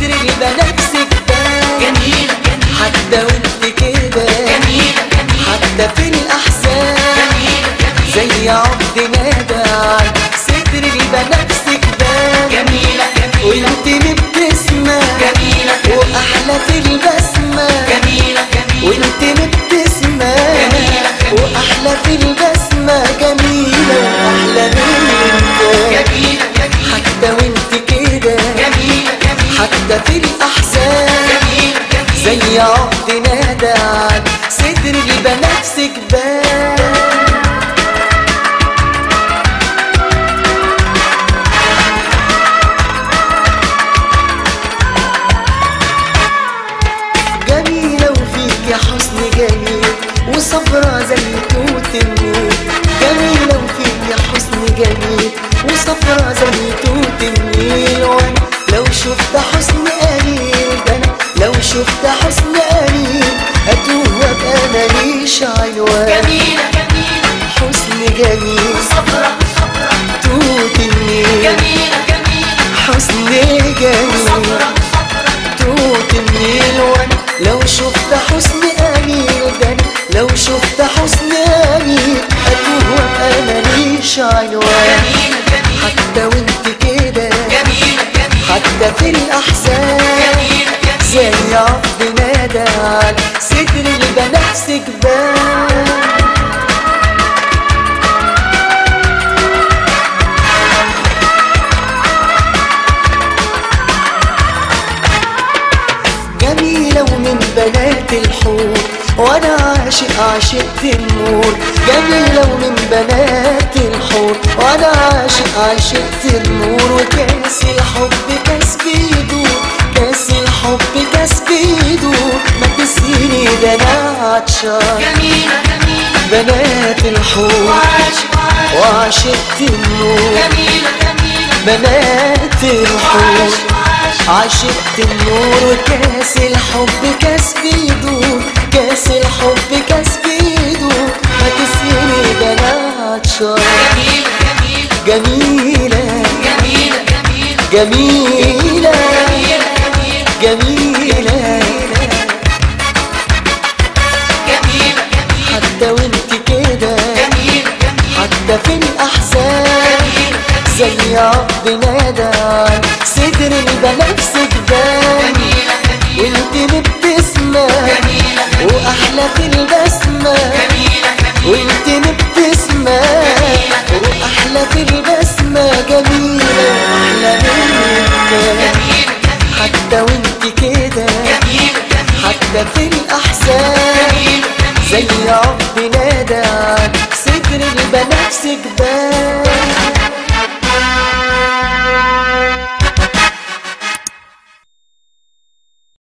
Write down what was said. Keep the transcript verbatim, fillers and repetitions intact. فكري بنفسك بان جميلة حتى وانت كده جميلة حتى في الأحزان زي عقد ندى على صدري بنفسك بان جميلة وانت مبتسمة جميلة وأحلى في البسمة جميلة وانت مبتسمة جميلة وأحلى في البسمة جميلة أحلى منك جميلة حتى وانت كده جميلة حتى في الأحزان زي عقد ندى على صدري بنفسك بان صفرة زي توت النيل جميلة وفيك يا حسن جميل وصفرة زي توت النيل وانا لو شفت حسن قليل ده انا لو شفت حسن قليل هتوه وابقى ماليش عنوان جميلة جميلة حسن جميل وصفرة صفرة توت النيل جميلة جميلة حسن جميل وصفرة صفرة توت النيل وانا لو شفت حسن قليل ده انا لو شفت حسن قليل هتوه وابقى ماليش عنوان حتى وانت كده حتى في الأحزان زي عقد ندى على صدري اللي بنفسك بان جميلة ومن بنات الحور وانا عاشق عاشقت النور جميلة ومن بنات الحور وانا عاشق عاشقت النور وكاس الحب كاس بيدور كاس الحب كاس بيدور ما تسيني ده انا عطشان جميلة جميلة بنات الحور وعاشقت النور جميلة جميلة بنات الحور عاشقت النور وكاس الحب كاس بيدور كاس الحب كاس بيدور ما تسيني ده انا عطشان جميلة جميلة جميلة جميلة حتى وانت كده حتى في الأحزان زي عقد ندى على صدري بنفسك بان وانت مبتسمة وأحلى في البسمة وانت مبتسمة وأحلى في البسمة جميلة أحلى منك حتى وانت كده حتى في الأحزان زي عقد ندى على صدري بنفسك بان.